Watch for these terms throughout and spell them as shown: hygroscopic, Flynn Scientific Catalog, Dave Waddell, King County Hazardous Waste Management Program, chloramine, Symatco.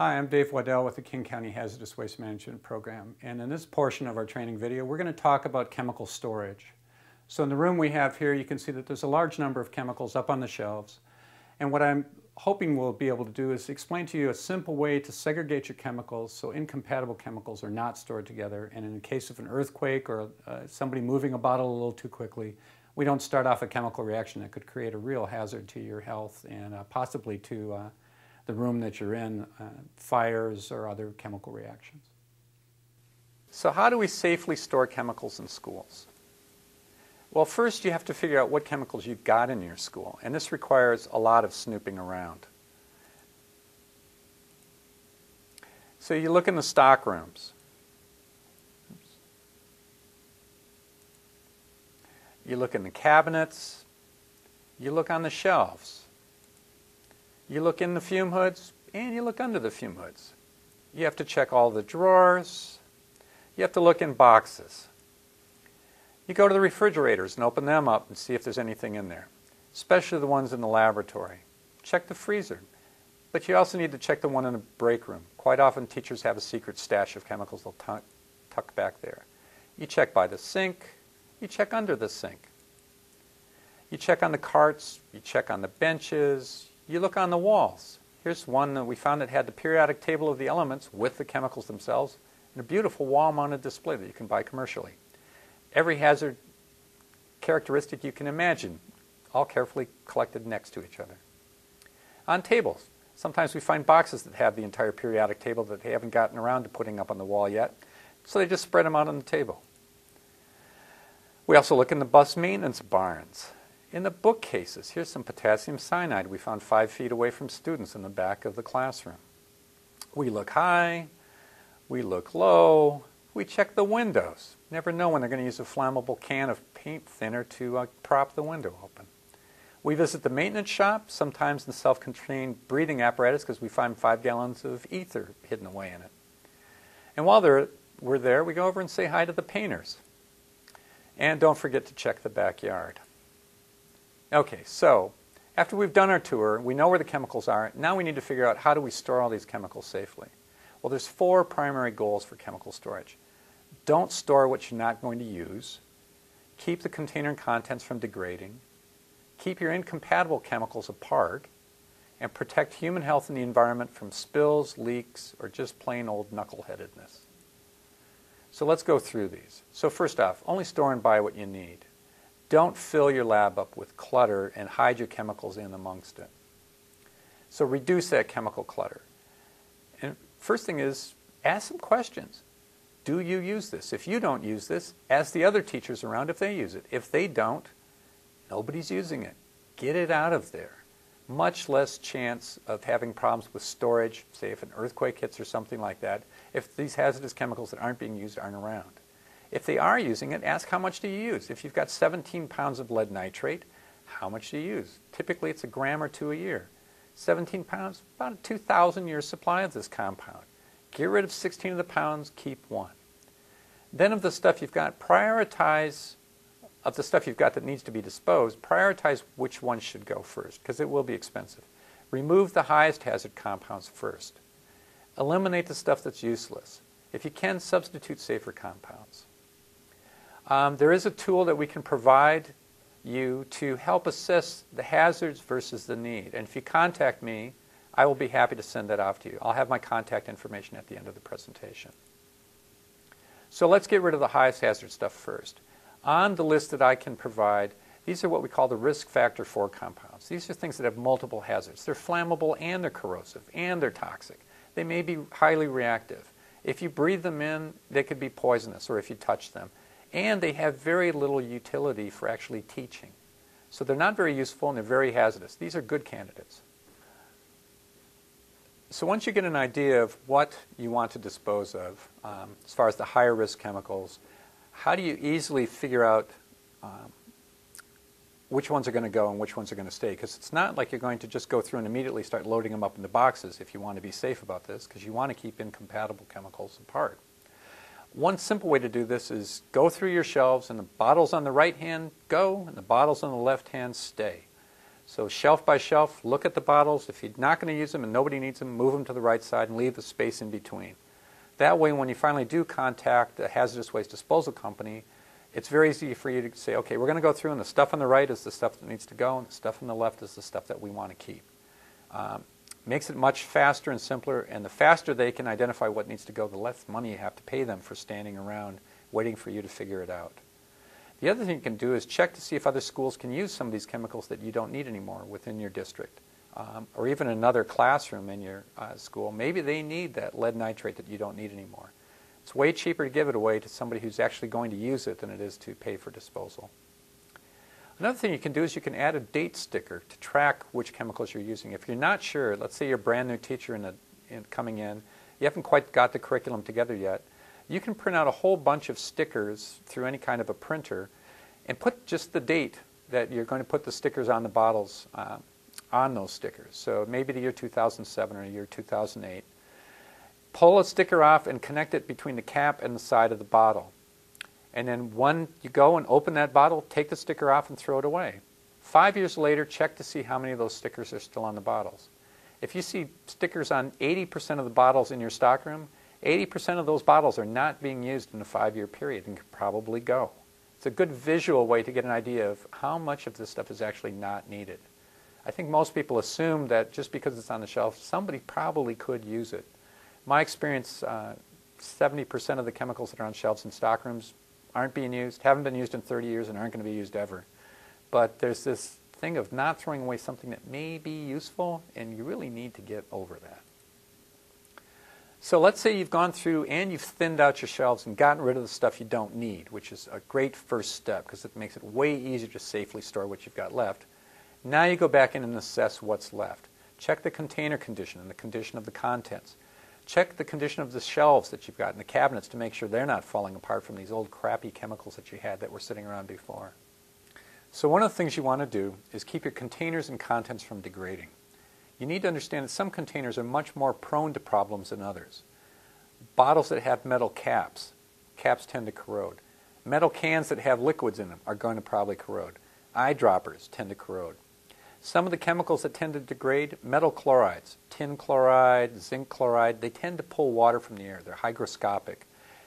Hi, I'm Dave Waddell with the King County Hazardous Waste Management Program, and in this portion of our training video we're going to talk about chemical storage. So in the room we have here you can see that there's a large number of chemicals up on the shelves, and what I'm hoping we'll be able to do is explain to you a simple way to segregate your chemicals so incompatible chemicals are not stored together, and in the case of an earthquake or somebody moving a bottle a little too quickly, we don't start off a chemical reaction that could create a real hazard to your health and possibly to the room that you're in, fires or other chemical reactions. So how do we safely store chemicals in schools? Well, first you have to figure out what chemicals you've got in your school, and this requires a lot of snooping around. So you look in the stock rooms. You look in the cabinets. You look on the shelves. You look in the fume hoods, and you look under the fume hoods. You have to check all the drawers. You have to look in boxes. You go to the refrigerators and open them up and see if there's anything in there, especially the ones in the laboratory. Check the freezer, but you also need to check the one in the break room. Quite often teachers have a secret stash of chemicals they'll tuck back there. You check by the sink. You check under the sink. You check on the carts. You check on the benches. You look on the walls. Here's one that we found that had the periodic table of the elements with the chemicals themselves and a beautiful wall-mounted display that you can buy commercially. Every hazard characteristic you can imagine, all carefully collected next to each other. On tables, sometimes we find boxes that have the entire periodic table that they haven't gotten around to putting up on the wall yet, so they just spread them out on the table. We also look in the bus maintenance barns. In the bookcases, here's some potassium cyanide we found 5 feet away from students in the back of the classroom. We look high, we look low, we check the windows. Never know when they're going to use a flammable can of paint thinner to prop the window open. We visit the maintenance shop, sometimes in self-contained breathing apparatus because we find 5 gallons of ether hidden away in it. And while we're there, we go over and say hi to the painters. And don't forget to check the backyard. Okay, so after we've done our tour, we know where the chemicals are. Now we need to figure out how do we store all these chemicals safely. Well, there's 4 primary goals for chemical storage. Don't store what you're not going to use. Keep the container and contents from degrading. Keep your incompatible chemicals apart. And protect human health and the environment from spills, leaks, or just plain old knuckleheadedness. So let's go through these. So first off, only store and buy what you need. Don't fill your lab up with clutter and hide your chemicals in amongst it. So reduce that chemical clutter. And first thing is, ask some questions. Do you use this? If you don't use this, ask the other teachers around if they use it. If they don't, nobody's using it. Get it out of there. Much less chance of having problems with storage, say if an earthquake hits or something like that, if these hazardous chemicals that aren't being used aren't around. If they are using it, ask how much do you use? If you've got 17 pounds of lead nitrate, how much do you use? Typically it's a gram or 2 a year. 17 pounds, about a 2,000-year supply of this compound. Get rid of 16 of the pounds, keep 1. Then of the stuff you've got, prioritize, of the stuff you've got that needs to be disposed, prioritize which one should go first, because it will be expensive. Remove the highest hazard compounds first. Eliminate the stuff that's useless. If you can, substitute safer compounds. There is a tool that we can provide you to help assess the hazards versus the need. And if you contact me, I will be happy to send that off to you. I'll have my contact information at the end of the presentation. So let's get rid of the highest hazard stuff first. On the list that I can provide, these are what we call the risk factor 4 compounds. These are things that have multiple hazards. They're flammable and they're corrosive and they're toxic. They may be highly reactive. If you breathe them in, they could be poisonous, or if you touch them. And they have very little utility for actually teaching. So they're not very useful and they're very hazardous. These are good candidates. So once you get an idea of what you want to dispose of, as far as the higher risk chemicals, how do you easily figure out which ones are going to go and which ones are going to stay? Because it's not like you're going to just go through and immediately start loading them up into boxes if you want to be safe about this, because you want to keep incompatible chemicals apart. One simple way to do this is go through your shelves, and the bottles on the right hand go, and the bottles on the left hand stay. So shelf by shelf, look at the bottles. If you're not going to use them and nobody needs them, move them to the right side and leave the space in between. That way, when you finally do contact a hazardous waste disposal company, it's very easy for you to say, okay, we're going to go through and the stuff on the right is the stuff that needs to go and the stuff on the left is the stuff that we want to keep. Makes it much faster and simpler, and the faster they can identify what needs to go, the less money you have to pay them for standing around waiting for you to figure it out. The other thing you can do is check to see if other schools can use some of these chemicals that you don't need anymore within your district, or even another classroom in your school. Maybe they need that lead nitrate that you don't need anymore. It's way cheaper to give it away to somebody who's actually going to use it than it is to pay for disposal. Another thing you can do is you can add a date sticker to track which chemicals you're using. If you're not sure, let's say you're a brand new teacher coming in, you haven't quite got the curriculum together yet, you can print out a whole bunch of stickers through any kind of a printer and put just the date that you're going to put the stickers on the bottles on those stickers. So maybe the year 2007 or the year 2008. Pull a sticker off and connect it between the cap and the side of the bottle. And then when you go and open that bottle, take the sticker off and throw it away. 5 years later, check to see how many of those stickers are still on the bottles. If you see stickers on 80% of the bottles in your stockroom, 80% of those bottles are not being used in a 5-year period and could probably go. It's a good visual way to get an idea of how much of this stuff is actually not needed. I think most people assume that just because it's on the shelf, somebody probably could use it. My experience, 70% of the chemicals that are on shelves in stockrooms aren't being used, haven't been used in 30 years, and aren't going to be used ever. But there's this thing of not throwing away something that may be useful, and you really need to get over that. So let's say you've gone through and you've thinned out your shelves and gotten rid of the stuff you don't need, which is a great first step because it makes it way easier to safely store what you've got left. Now you go back in and assess what's left. Check the container condition and the condition of the contents. Check the condition of the shelves that you've got in the cabinets to make sure they're not falling apart from these old crappy chemicals that you had that were sitting around before. So one of the things you want to do is keep your containers and contents from degrading. You need to understand that some containers are much more prone to problems than others. Bottles that have metal caps tend to corrode. Metal cans that have liquids in them are going to probably corrode. Eyedroppers tend to corrode. Some of the chemicals that tend to degrade, metal chlorides, tin chloride, zinc chloride, they tend to pull water from the air. They're hygroscopic.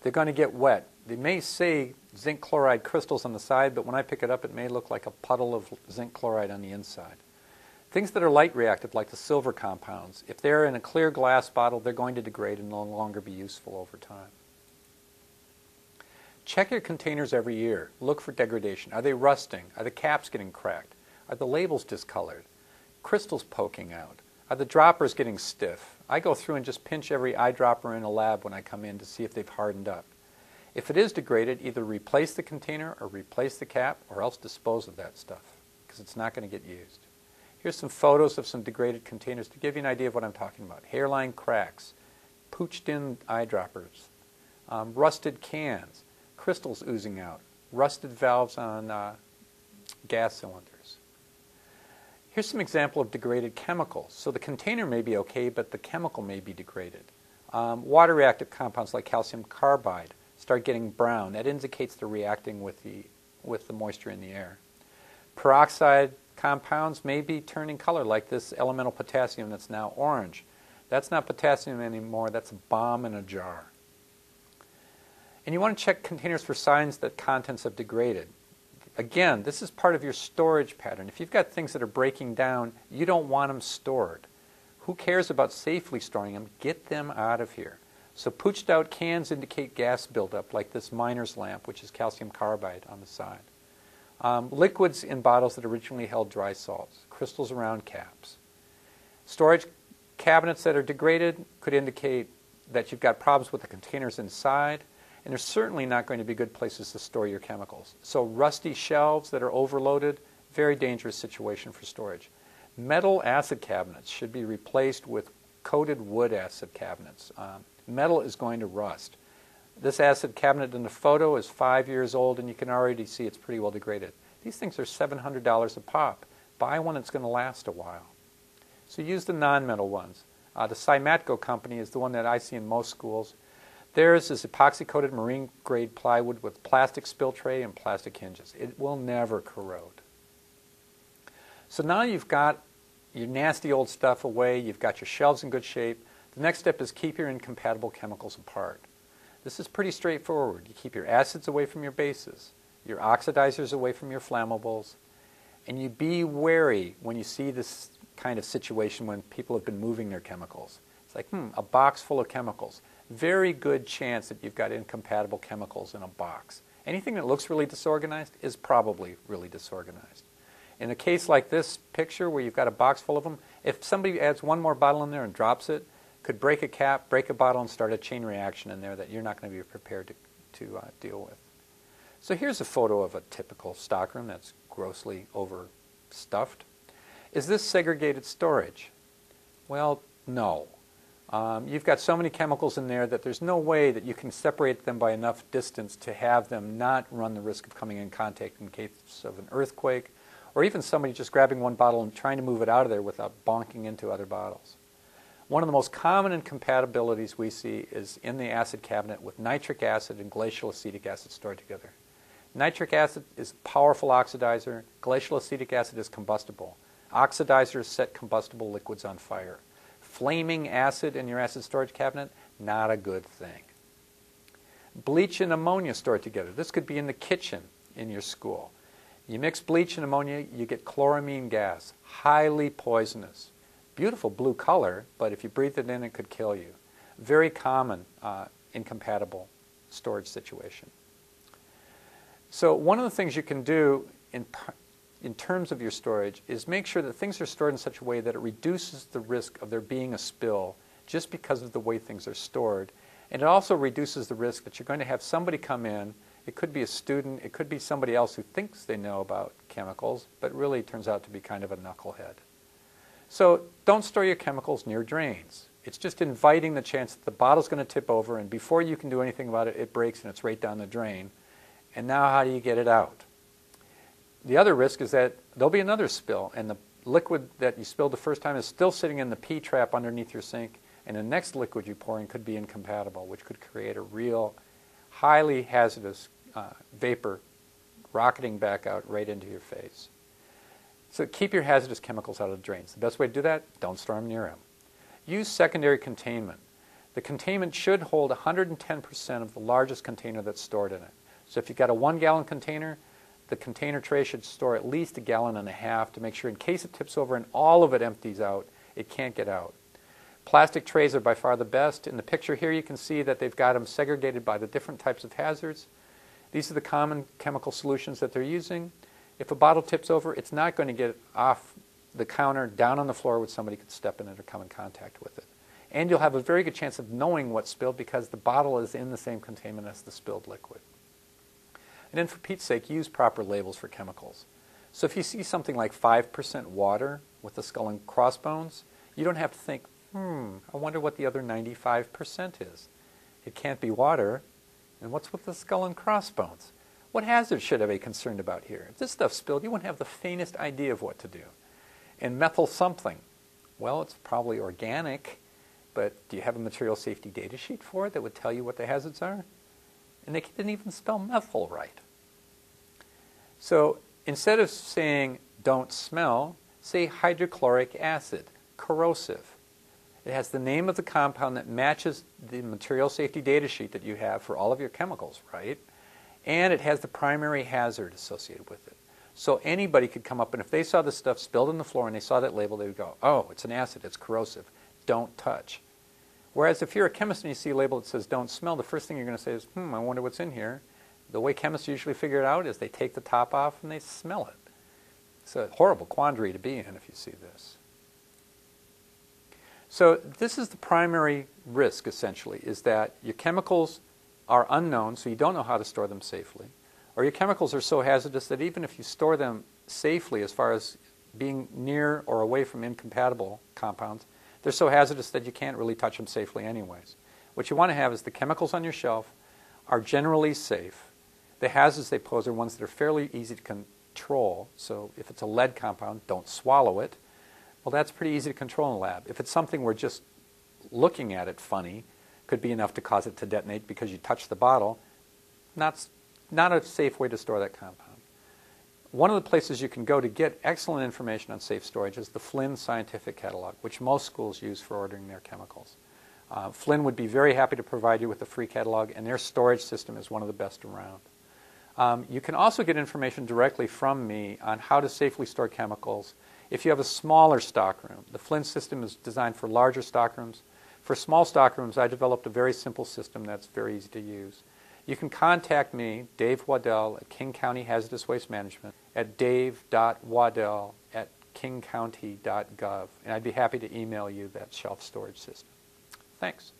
They're going to get wet. They may say zinc chloride crystals on the side, but when I pick it up, it may look like a puddle of zinc chloride on the inside. Things that are light reactive, like the silver compounds, if they're in a clear glass bottle, they're going to degrade and no longer be useful over time. Check your containers every year. Look for degradation. Are they rusting? Are the caps getting cracked? Are the labels discolored? Crystals poking out? Are the droppers getting stiff? I go through and just pinch every eyedropper in a lab when I come in to see if they've hardened up. If it is degraded, either replace the container or replace the cap or else dispose of that stuff because it's not going to get used. Here's some photos of some degraded containers to give you an idea of what I'm talking about. Hairline cracks, pooched-in eyedroppers, rusted cans, crystals oozing out, rusted valves on gas cylinders. Here's some example of degraded chemicals. So the container may be okay, but the chemical may be degraded. Water-reactive compounds like calcium carbide start getting brown. That indicates they're reacting with the moisture in the air. Peroxide compounds may be turning color like this elemental potassium that's now orange. That's not potassium anymore, that's a bomb in a jar. And you want to check containers for signs that contents have degraded. Again, this is part of your storage pattern. If you've got things that are breaking down, you don't want them stored. Who cares about safely storing them? Get them out of here. So pooched out cans indicate gas buildup like this miner's lamp, which is calcium carbide on the side. Liquids in bottles that originally held dry salts, crystals around caps. Storage cabinets that are degraded could indicate that you've got problems with the containers inside, and they're certainly not going to be good places to store your chemicals. So rusty shelves that are overloaded, very dangerous situation for storage. Metal acid cabinets should be replaced with coated wood acid cabinets. Metal is going to rust. This acid cabinet in the photo is 5 years old, and you can already see it's pretty well degraded. These things are $700 a pop. Buy one that's going to last a while. So use the non-metal ones. The Symatco company is the one that I see in most schools. Theirs is epoxy-coated marine-grade plywood with plastic spill tray and plastic hinges. It will never corrode. So now you've got your nasty old stuff away, you've got your shelves in good shape. The next step is keep your incompatible chemicals apart. This is pretty straightforward. You keep your acids away from your bases, your oxidizers away from your flammables, and you be wary when you see this kind of situation when people have been moving their chemicals. It's like, a box full of chemicals. Very good chance that you've got incompatible chemicals in a box. Anything that looks really disorganized is probably really disorganized. In a case like this picture where you've got a box full of them, if somebody adds one more bottle in there and drops it, could break a cap, break a bottle, and start a chain reaction in there that you're not going to be prepared to deal with. So here's a photo of a typical stockroom that's grossly overstuffed. Is this segregated storage? Well, no. You've got so many chemicals in there that there's no way that you can separate them by enough distance to have them not run the risk of coming in contact in case of an earthquake, or even somebody just grabbing one bottle and trying to move it out of there without bonking into other bottles. One of the most common incompatibilities we see is in the acid cabinet with nitric acid and glacial acetic acid stored together. Nitric acid is a powerful oxidizer. Glacial acetic acid is combustible. Oxidizers set combustible liquids on fire. Flaming acid in your acid storage cabinet, not a good thing. Bleach and ammonia stored together. This could be in the kitchen in your school. You mix bleach and ammonia, you get chloramine gas, highly poisonous. Beautiful blue color, but if you breathe it in, it could kill you. Very common incompatible storage situation. So one of the things you can do in terms of your storage is make sure that things are stored in such a way that it reduces the risk of there being a spill just because of the way things are stored. And it also reduces the risk that you're going to have somebody come in. It could be a student, it could be somebody else who thinks they know about chemicals, but really turns out to be kind of a knucklehead. So don't store your chemicals near drains. It's just inviting the chance that the bottle's going to tip over, and before you can do anything about it, it breaks and it's right down the drain. And now how do you get it out? The other risk is that there'll be another spill, and the liquid that you spilled the first time is still sitting in the P-trap underneath your sink, and the next liquid you pour in could be incompatible, which could create a real highly hazardous vapor rocketing back out right into your face. So keep your hazardous chemicals out of the drains. The best way to do that, don't store them near them. Use secondary containment. The containment should hold 110% of the largest container that's stored in it. So if you've got a 1-gallon container, the container tray should store at least 1.5 gallons to make sure in case it tips over and all of it empties out, it can't get out. Plastic trays are by far the best. In the picture here, you can see that they've got them segregated by the different types of hazards. These are the common chemical solutions that they're using. If a bottle tips over, it's not going to get off the counter, down on the floor where somebody could step in it or come in contact with it. And you'll have a very good chance of knowing what's spilled because the bottle is in the same containment as the spilled liquid. And then for Pete's sake, use proper labels for chemicals. So if you see something like 5% water with the skull and crossbones, you don't have to think, I wonder what the other 95% is. It can't be water. And what's with the skull and crossbones? What hazards should I be concerned about here? If this stuff's spilled, you wouldn't have the faintest idea of what to do. And methyl something. Well, it's probably organic, but do you have a material safety data sheet for it that would tell you what the hazards are? And they didn't even spell methyl right. So instead of saying don't smell, say hydrochloric acid, corrosive. It has the name of the compound that matches the material safety data sheet that you have for all of your chemicals, right? And it has the primary hazard associated with it. So anybody could come up and if they saw this stuff spilled on the floor and they saw that label, they would go, oh, it's an acid, it's corrosive, don't touch. Whereas if you're a chemist and you see a label that says don't smell, the first thing you're going to say is, I wonder what's in here. The way chemists usually figure it out is they take the top off and they smell it. It's a horrible quandary to be in if you see this. So this is the primary risk, essentially, is that your chemicals are unknown, so you don't know how to store them safely, or your chemicals are so hazardous that even if you store them safely as far as being near or away from incompatible compounds, they're so hazardous that you can't really touch them safely anyways. What you want to have is the chemicals on your shelf are generally safe. The hazards they pose are ones that are fairly easy to control. So if it's a lead compound, don't swallow it. Well, that's pretty easy to control in the lab. If it's something we're just looking at it funny, could be enough to cause it to detonate because you touched the bottle, not a safe way to store that compound. One of the places you can go to get excellent information on safe storage is the Flynn Scientific Catalog, which most schools use for ordering their chemicals. Flynn would be very happy to provide you with a free catalog, and their storage system is one of the best around. You can also get information directly from me on how to safely store chemicals if you have a smaller stockroom. The Flynn system is designed for larger stockrooms. For small stockrooms, I developed a very simple system that's very easy to use. You can contact me, Dave Waddell, at King County Hazardous Waste Management, at dave.waddell@kingcounty.gov, and I'd be happy to email you that shelf storage system. Thanks.